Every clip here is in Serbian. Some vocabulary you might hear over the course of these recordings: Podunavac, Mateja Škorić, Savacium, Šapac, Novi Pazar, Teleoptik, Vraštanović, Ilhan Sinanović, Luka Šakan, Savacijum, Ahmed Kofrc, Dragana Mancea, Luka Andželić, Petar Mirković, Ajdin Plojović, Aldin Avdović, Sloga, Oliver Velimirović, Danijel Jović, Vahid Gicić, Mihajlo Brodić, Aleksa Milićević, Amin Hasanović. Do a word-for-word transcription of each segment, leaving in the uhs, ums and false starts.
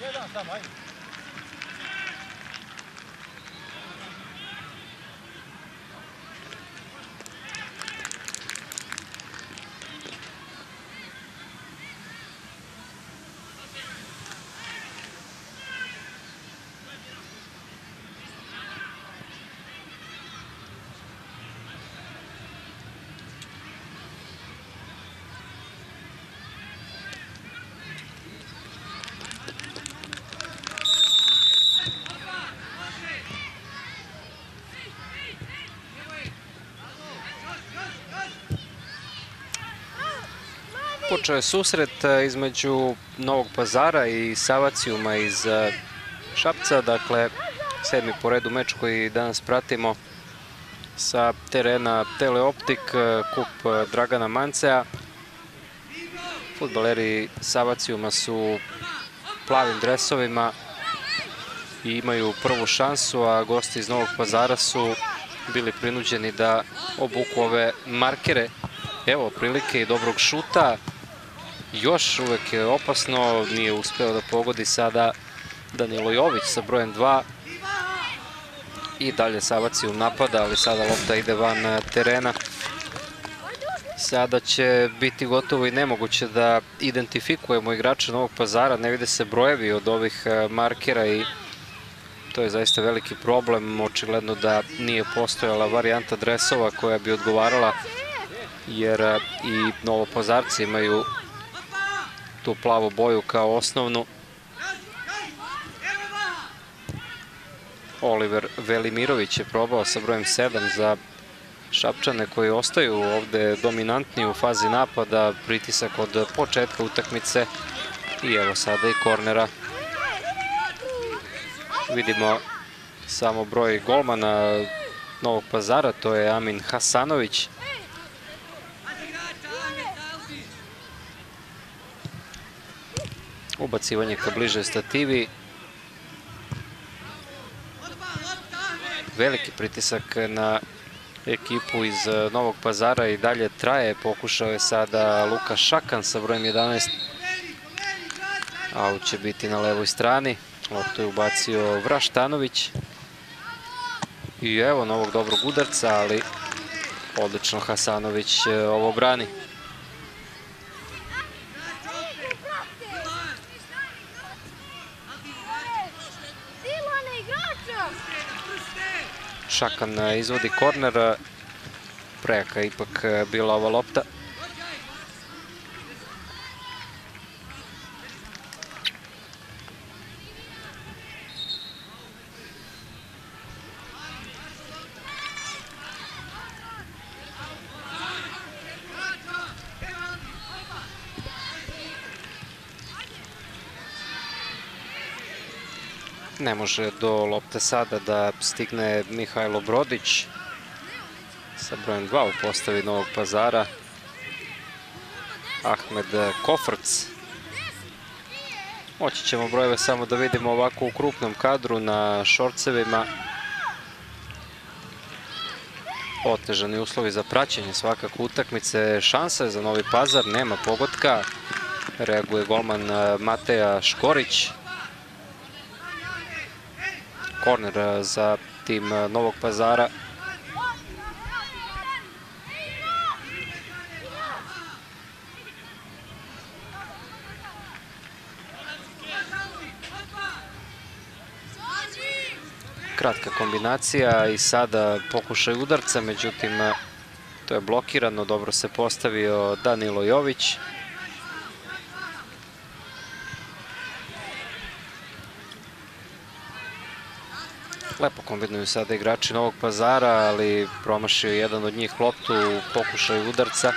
Jedan samo, ajde. Počeo je susret između Novog Pazara i Savacijuma iz Šapca, dakle sedmi po redu meč koji danas pratimo sa terena Teleoptik, kup Dragana Mancea. Fudbaleri Savacijuma su plavim dresovima i imaju prvu šansu, a gosti iz Novog Pazara su bili prinuđeni da obuku ove markere. Evo prilike i dobrog šuta. Još uvek je opasno, nije uspeo da pogodi sada Danijel Jović sa brojem dva. I dalje Savacijum napada, ali sada lopta ide van terena. Sada će biti gotovo i nemoguće da identifikujemo igrača Novog Pazara, ne vide se brojevi od ovih markera i to je zaista veliki problem. Očigledno da nije postojala varijanta dresova koja bi odgovarala, jer i Novopazarci imaju tu plavu boju kao osnovnu. Oliver Velimirović je probao sa brojem sedam za Šapčane, koji ostaju ovde dominantni u fazi napada, pritisak od početka utakmice i evo sada i kornera. Vidimo samo broj golmana Novog Pazara, to je Amin Hasanović. Ubacivanje ka bliže stativi. Veliki pritisak na ekipu iz Novog Pazara i dalje traje. Pokušao je sada Luka Šakan sa brojem jedanaest. Aut će biti na levoj strani. Loptu je ubacio Vraštanović. I evo novog dobrog udarca, ali Odlično Hasanović ovo brani. Šakan izvodi korner. Prejaka ipak bila ova lopta. Ne može do lopte sada da stigne Mihajlo Brodić sa brojem dva u postavi Novog Pazara. Ahmed Kofrc. Moći ćemo brojeve samo da vidimo ovako u krupnom kadru na šorcevima. Otežani uslovi za praćenje svakako utakmice. Šansa je za Novi Pazar, nema pogotka. Reaguje golman Mateja Škorić. Korner za tim Novog Pazara. Kratka kombinacija i sada pokušaj udarca, međutim to je blokirano. Dobro se postavio Danijel Jović. Lepo kombinuju sada igrači Novog Pazara, ali promašio jedan od njih loptu u pokušaju udarca.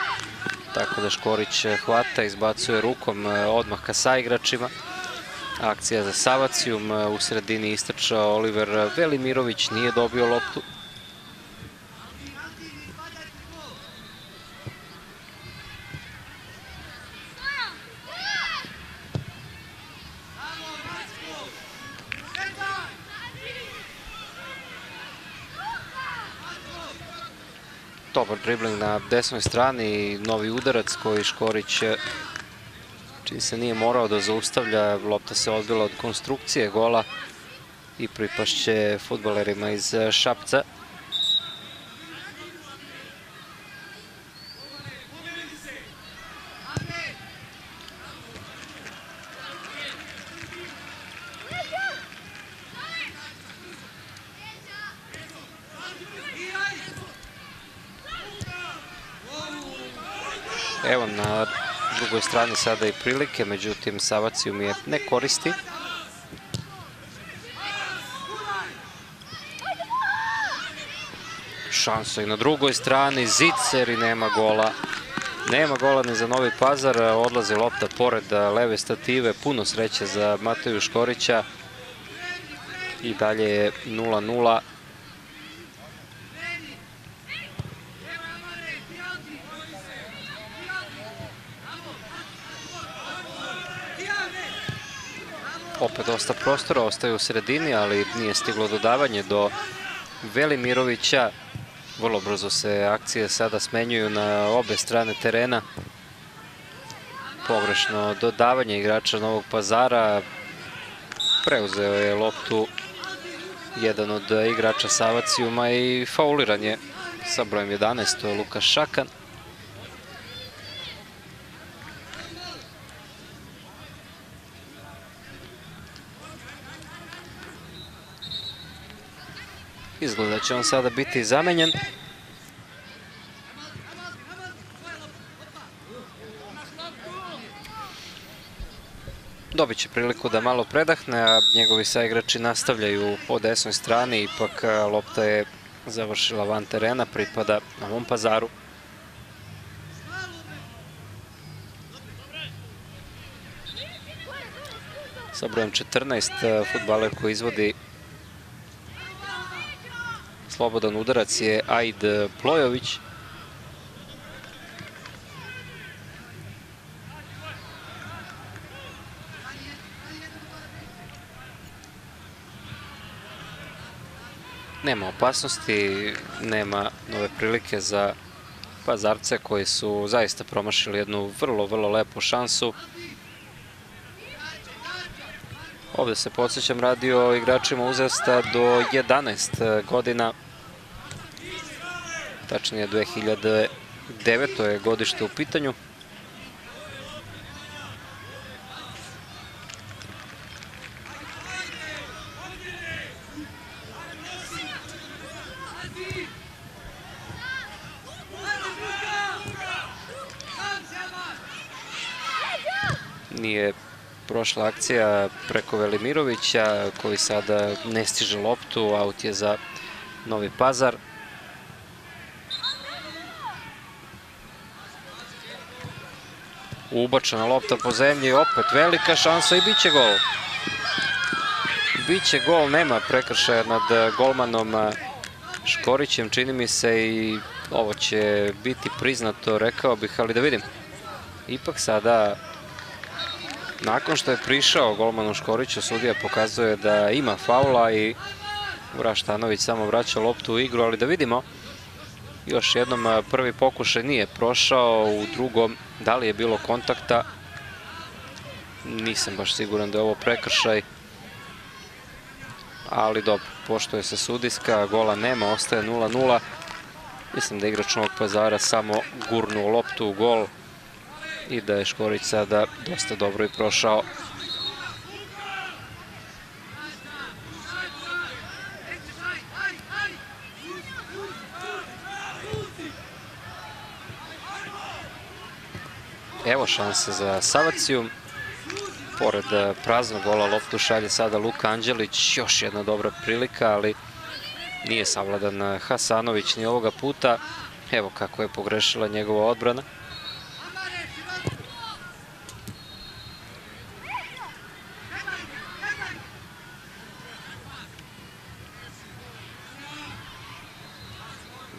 Tako da Škorić hvata, izbacuje rukom odmah ka saigračima. Akcija za Savacijum, u sredini istrčao Oliver Velimirović, nije dobio loptu. Dobar dribling na desnoj strani i novi udarac koji Škorić čini se nije morao da zaustavlja. Lopta se odbila od konstrukcije gola i pripašće fudbalerima iz Šapca. Evo na drugoj strani sada i prilike, međutim Savacijum je ne koristi. Šansa i na drugoj strani, zicer i nema gola. Nema gola ni za Novi Pazar, odlazi lopta pored leve stative, puno sreće za Mateju Škorića. I dalje je nula nula. Opet dosta prostora, ostaje u sredini, ali nije stiglo dodavanje do Velimirovića. Vrlo brzo se akcije sada smenjuju na obe strane terena. Pogrešno dodavanje igrača Novog Pazara. Preuzeo je loptu jedan od igrača Savacijuma i fauliran je sa brojem jedanaest, to je Luka Šakan. Izgleda će on sada biti zamenjen. Dobit će priliku da malo predahne, a njegovi saigrači nastavljaju po desnoj strani. Ipak lopta je završila van terena, pripada Novom Pazaru. Sa brojem četrnaest fudbaler koji izvodi slobodan udarac je Ajdin Plojović. Nema opasnosti, nema nove prilike za Pazarce koji su zaista promašili jednu vrlo, vrlo lepu šansu. Ovdje se podsjećam radi o igračima uzrasta do jedanaest godina. tačnije dve hiljade devete. godište u pitanju. Nije prošla akcija preko Velimirovića, koji sada ne stiže loptu, aut je za Novi Pazar. Ubačena lopta po zemlji, opet velika šansa i biće gol. Biće gol, nema prekršaja nad golmanom Škorićem, čini mi se, i ovo će biti priznato, rekao bih, ali da vidim. Ipak sada, nakon što je prišao golmanu Škoriću, sudija pokazuje da ima faula i Vraštanović samo vraća loptu u igru, ali da vidimo. Još jednom, prvi pokušaj nije prošao, u drugom, da li je bilo kontakta? Nisam baš siguran da je ovo prekršaj. Ali dobro, poštuje se sudijska, gola nema, ostaje nula nula. Mislim da je igrač Novog Pazara samo gurnuo loptu u gol i da je Škorić sada dosta dobro i prošao. Evo šanse za Savacijum. Pored praznog gola loptu šalje sada Luka Andželić. Još jedna dobra prilika, ali nije savladan Hasanović ni ovoga puta. Evo kako je pogrešila njegova odbrana.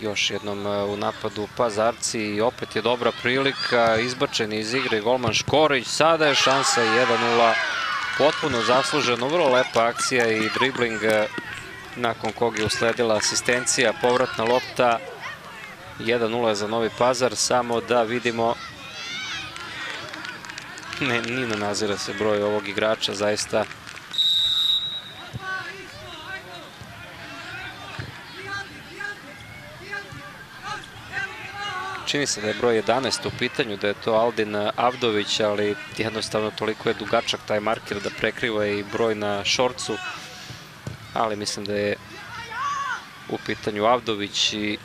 Još jednom u napadu Pazarci i opet je dobra prilika, izbačen iz igre golman Škorić, sada je šansa jedan nula, potpuno zasluženo, vrlo lepa akcija i dribling nakon kog je usledila asistencija, povratna lopta, jedan nula je za Novi Pazar, samo da vidimo, ne, ni ne nazira se broj ovog igrača, zaista. Čini se da je broj jedanaest u pitanju, da je to Aldin Avdović, ali jednostavno toliko je dugačak taj marker da prekriva i broj na šorcu. Ali mislim da je u pitanju Avdović i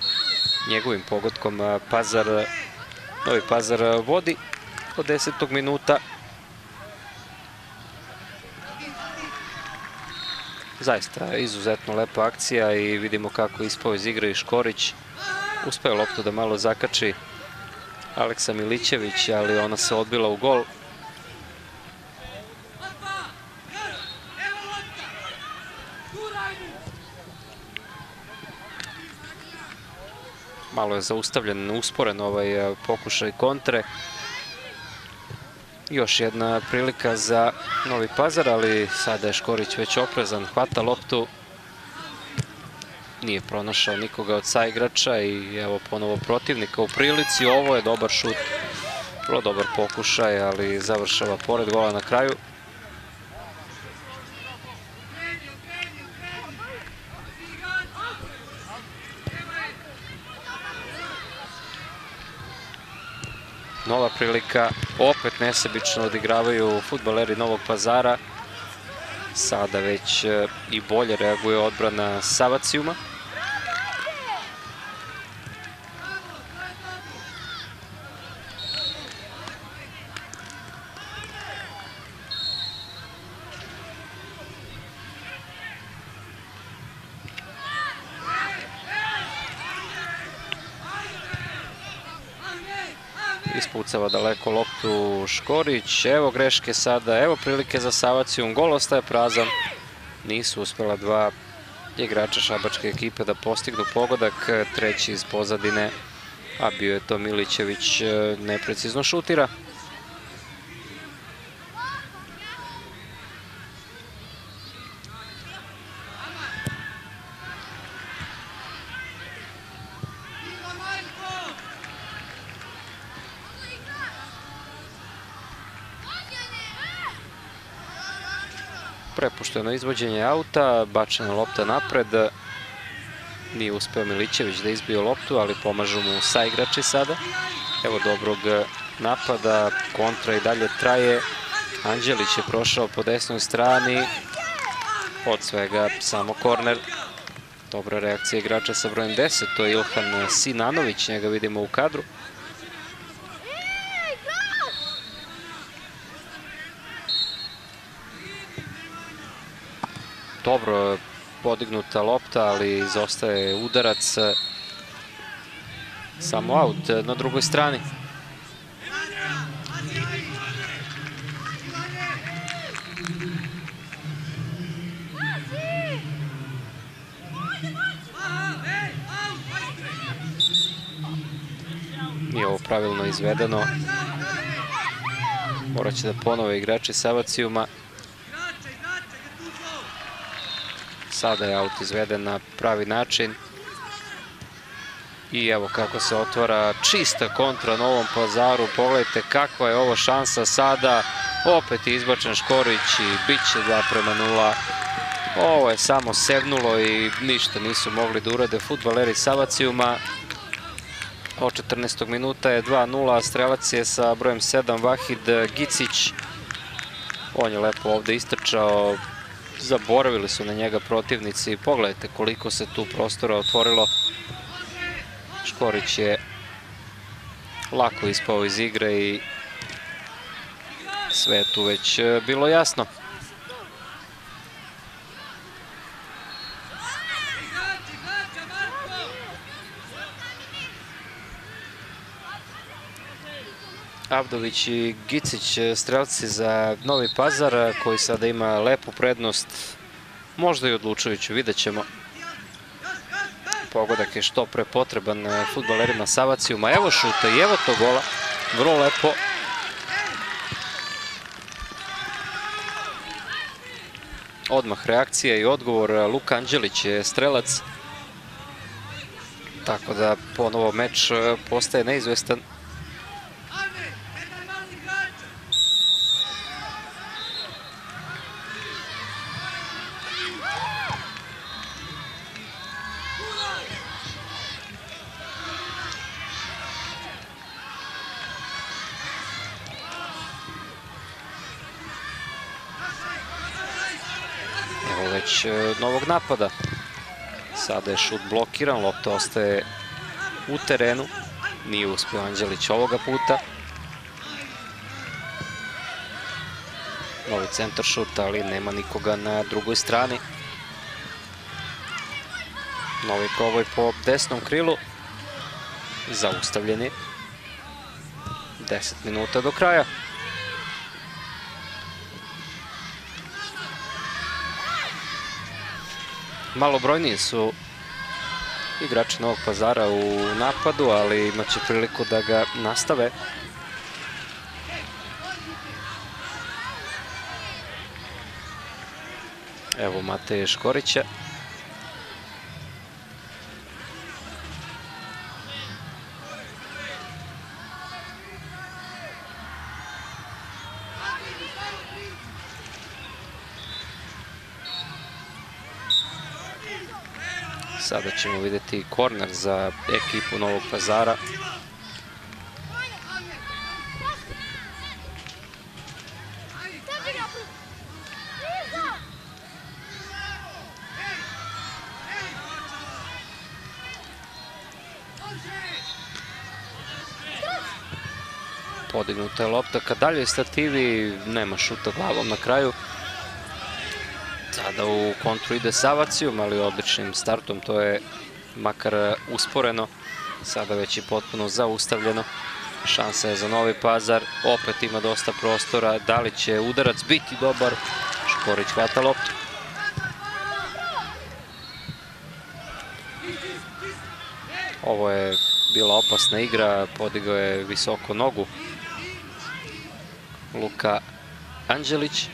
njegovim pogodkom Pazar, Novi Pazar vodi od desetog minuta. Zaista izuzetno lepa akcija i vidimo kako ispao iz igre i Škorić. Uspeo loptu da malo zakači Aleksa Milićević, ali ona se odbila u gol. Malo je zaustavljen, usporen ovaj pokušaj kontre. Još jedna prilika za Novi Pazar, ali sada je Škorić već oprezan, hvata loptu. Nije pronašao nikoga od saigrača i evo ponovo protivnika u prilici. Ovo je dobar šut, vrlo dobar pokušaj, ali završava pored gola na kraju. Nova prilika, opet nesebično odigravaju fudbaleri Novog Pazara. Sada već i bolje reaguje odbrana Savacijuma. Ispucava daleko loptu Škorić, evo greške sada, evo prilike za Savacijum, gol ostaje prazan. Nisu uspjela dva igrača šabačke ekipe da postignu pogodak, treći iz pozadine, a bio je to Milićević, neprecizno šutira. Prepušteno izvođenje auta, bačena lopta napred. Nije uspeo Milićević da izbije loptu, ali pomažu mu saigrači sada. Evo dobrog napada, kontra i dalje traje. Andželić je prošao po desnoj strani. Od svega samo korner. Dobra reakcija igrača sa brojem deset. To je Ilhan Sinanović, njega vidimo u kadru. Dobro podignuta lopta, ali izostaje udarac. Samo aut na drugoj strani. Nije ovo pravilno izvedeno. Morat će da ponove igrači Savacijuma. Sada je aut izveden na pravi način. I evo kako se otvara čista kontra Novom Pazaru. Pogledajte kakva je ovo šansa sada. Opet je izbačen Škorić i bit će dva prema nula. Ovo je samo segnulo i ništa nisu mogli da urade fudbaleri Savacijuma. Od četrnaestog minuta je dva nula. Strelac je sa brojem sedam Vahid Gicić. On je lepo ovde istrčao. Zaboravili su na njega protivnici. Pogledajte koliko se tu prostora otvorilo. Škorić je lako ispao iz igre i sve tu već bilo jasno. Avdović i Gicić, strelci za Novi Pazar, koji sada ima lepu prednost, možda i odlučujuću, vidjet ćemo. Pogodak je što pre potreban fudbalerima Savacijuma. Evo šuta i evo to gola, vrlo lepo. Odmah reakcija i odgovor, Luka Andželić je strelac. Tako da ponovo meč postaje neizvestan. Novog napada. Sada je šut blokiran, lopta ostaje u terenu. Nije uspio Andželić ovoga puta. Novi centar šuta, ali nema nikoga na drugoj strani. Novi proboj po desnom krilu. Zaustavljeni. deset minuta do kraja. Malo brojniji su igrači Novog Pazara u napadu, ali imaće priliku da ga nastave. Evo Mateja Škorića. Sada ćemo vidjeti korner za ekipu Novog Pazara. Podignuta je lopta ka daljoj stativi, nema šuta glavom na kraju. Sada u kontru ide Savacijum, ali odličnim startom, to je makar usporeno. Sada već i potpuno zaustavljeno. Šansa je za Novi Pazar, opet ima dosta prostora. Da li će udarac biti dobar? Škorić hvata loptu. Ovo je bila opasna igra, podigao je visoko nogu Luka Andželić.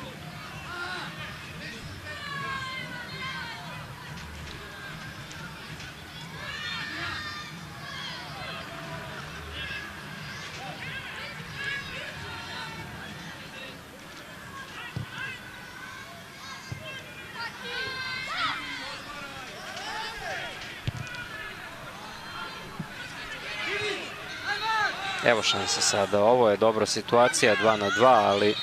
Evo šanse sada, ovo je dobra situacija, dva na dva, ali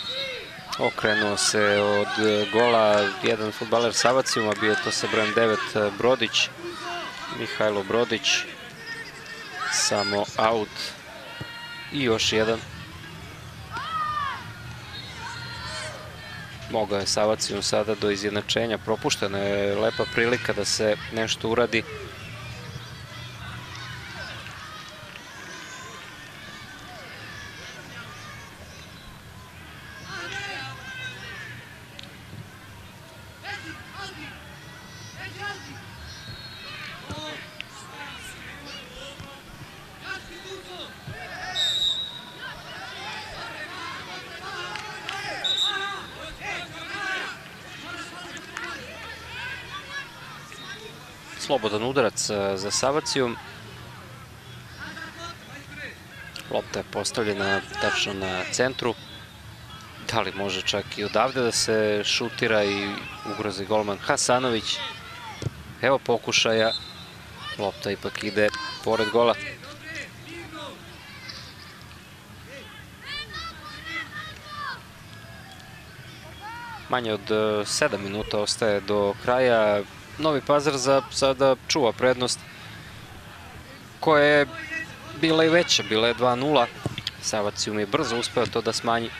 okrenuo se od gola jedan fudbaler Savacijuma, bio to sa brojem devet Brodić, Mihajlo Brodić, samo aut i još jedan. Mogao je Savacijum sada do izjednačenja, propuštena je lepa prilika da se nešto uradi. Slobodan udarac za Savacijum. Lopta je postavljena tačno na centru. Da li može čak i odavde da se šutira i ugrozi golman Hasanović. Evo pokušaja. Lopta ipak ide pored gola. Manje od sedam minuta ostaje do kraja. Novi Pazar za sada čuva prednost koja je bila i veća, bila je dva nula. Savacijum je brzo uspeo to da smanji.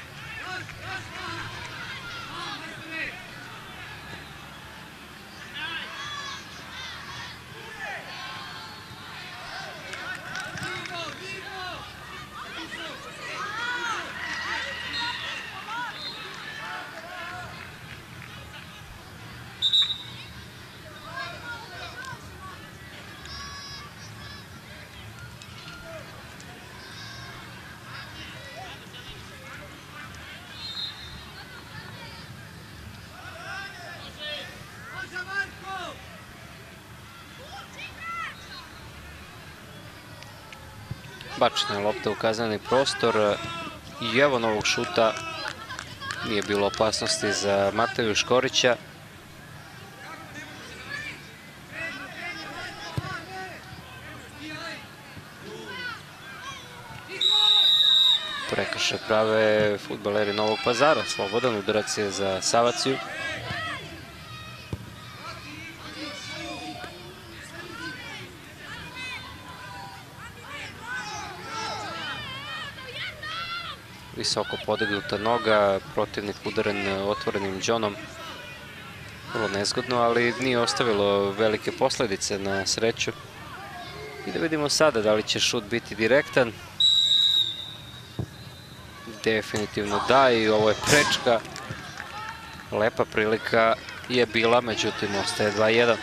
Bačena je lopta u kazneni prostor i evo novog šuta, nije bilo opasnosti za Mateju Škorića. Prekršaj prave fudbaleri Novog Pazara, slobodan udarac je za Savaciju. Visoko podignuta noga, protivnik udaren otvorenim đonom. Vrlo nezgodno, ali nije ostavilo velike posledice na sreću. I da vidimo sada da li će šut biti direktan. Definitivno da, i ovo je prečka. Lepa prilika je bila, međutim ostaje dva jedan.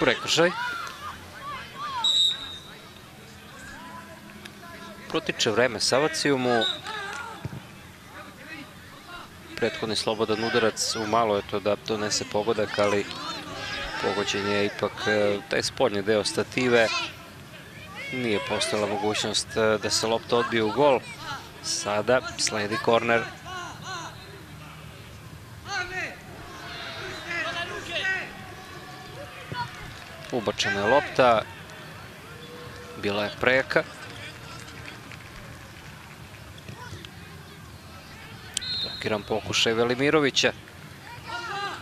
Prekršaj. Protiče vreme Savacijumu. Prethodni slobodan udarac, umalo je to da donese pogodak, ali pogođen je ipak taj spoljni deo stative. Nije postojala mogućnost da se lopta odbije u gol. Sada sledi korner. Ubačena je lopta, bila je prejaka. Blokiran pokušaj Velimirovića.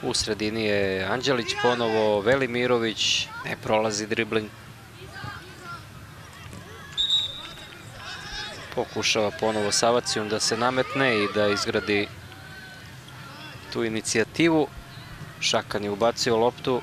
U sredini je Andželić ponovo, Velimirović, ne prolazi dribling. Pokušava ponovo Savacijum da se nametne i da izgradi tu inicijativu. Šakan je ubacio loptu.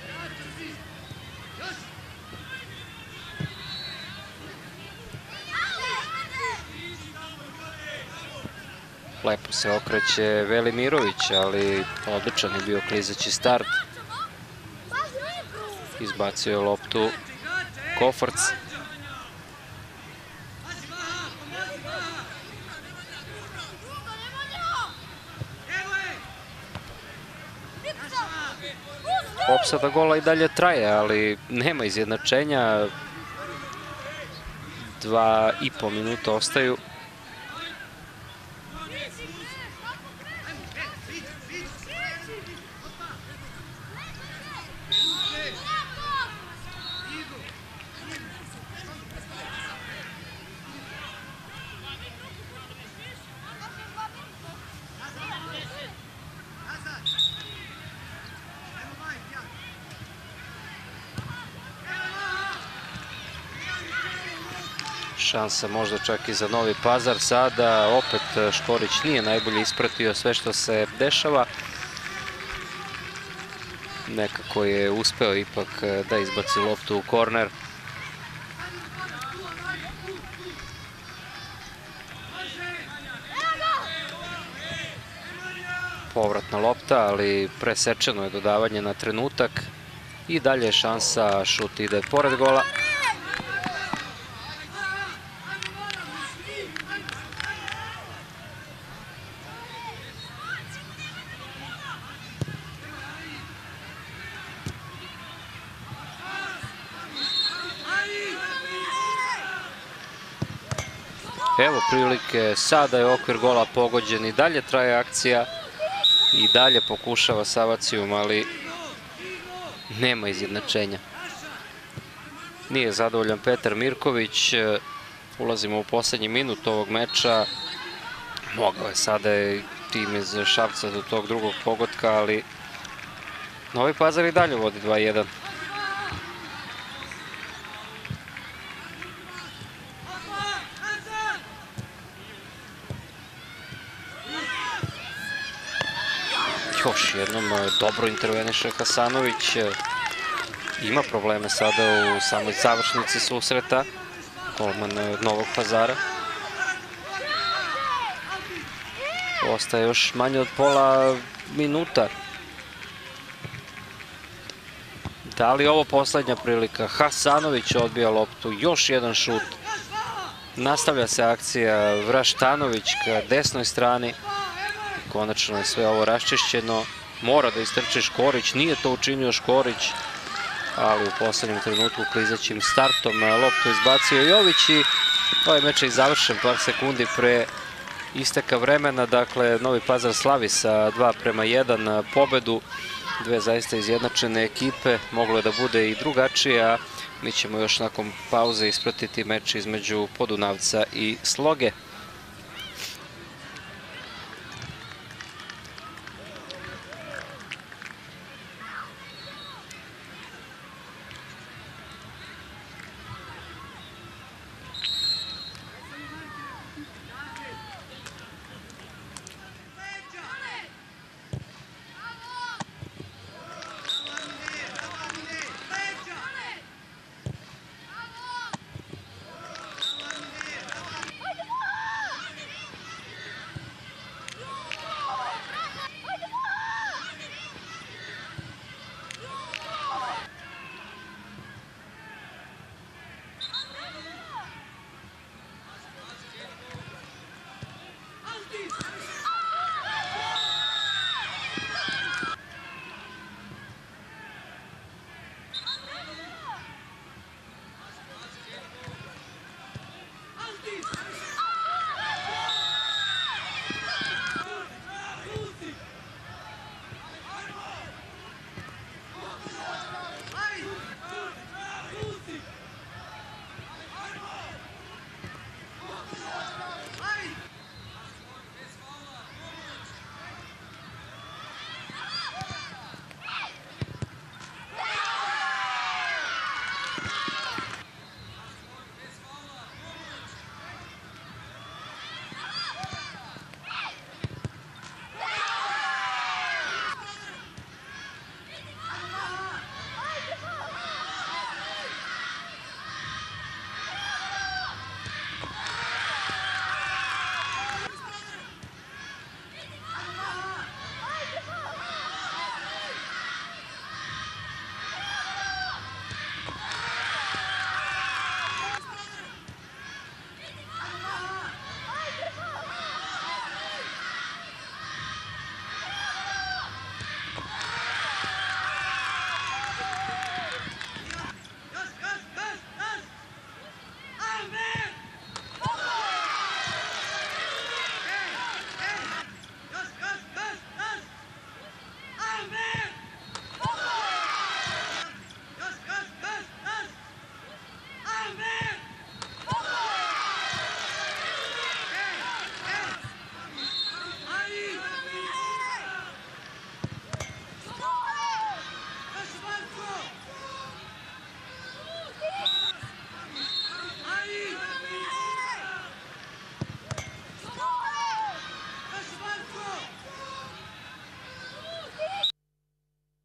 Lepo se okreće Velimirović, ali odličan je bio klizeći start. Izbacio je loptu Kofarc. Opsada gola i dalje traje, ali nema izjednačenja. Dva i pol minuta ostaju. Šansa možda čak i za Novi Pazar. Sada opet Škorić nije najbolje ispratio sve što se dešava. Nekako je uspeo ipak da izbaci loptu u korner. Povratna lopta, ali presečeno je dodavanje na trenutak. I dalje šansa, šut ide pored gola. Evo prilike, sada je okvir gola pogođen i dalje traje akcija i dalje pokušava Savacijum, ali nema izjednačenja. Nije zadovoljan Petar Mirković, ulazimo u poslednji minut ovog meča. Mogao je sada tim iz Šapca do tog drugog pogotka, ali Novi Pazar i dalje vodi dva jedan. Još jednom dobro interveniše Hasanović, ima probleme sada u samoj završnici susreta, golman Novog Pazara. Ostaje još manje od pola minuta. Da li ovo poslednja prilika? Hasanović odbija loptu, još jedan šut. Nastavlja se akcija, Vraštanović ka desnoj strani. Konačno je sve ovo raščišćeno, mora da istrče Škorić, nije to učinio Škorić, ali u poslednjem trenutku klizećim startom loptu izbacio Jović i ovaj meč je završen par sekundi pre isteka vremena. Dakle, Novi Pazar slavi sa dva prema jedan pobedu, dve zaista izjednačene ekipe, moglo je da bude i drugačije, a mi ćemo još nakon pauze ispratiti meč između Podunavca i Sloge.